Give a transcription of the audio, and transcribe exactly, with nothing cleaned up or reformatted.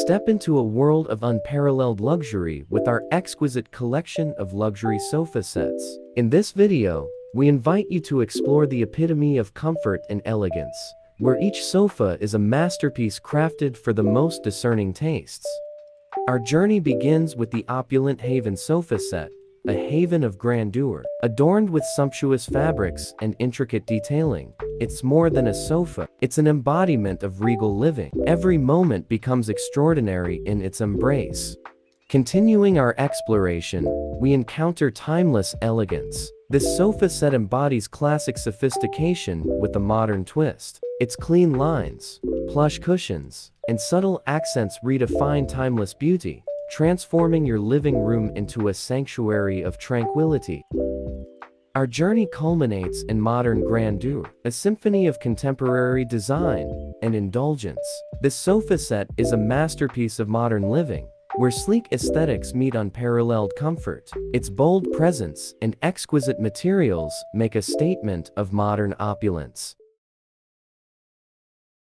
Step into a world of unparalleled luxury with our exquisite collection of luxury sofa sets. In this video, we invite you to explore the epitome of comfort and elegance, where each sofa is a masterpiece crafted for the most discerning tastes. Our journey begins with the opulent Haven sofa set, a haven of grandeur. Adorned with sumptuous fabrics and intricate detailing, it's more than a sofa, it's an embodiment of regal living. Every moment becomes extraordinary in its embrace. Continuing our exploration, we encounter timeless elegance. This sofa set embodies classic sophistication with a modern twist. Its clean lines, plush cushions, and subtle accents redefine timeless beauty, transforming your living room into a sanctuary of tranquility. Our journey culminates in modern grandeur, a symphony of contemporary design and indulgence. This sofa set is a masterpiece of modern living, where sleek aesthetics meet unparalleled comfort. Its bold presence and exquisite materials make a statement of modern opulence.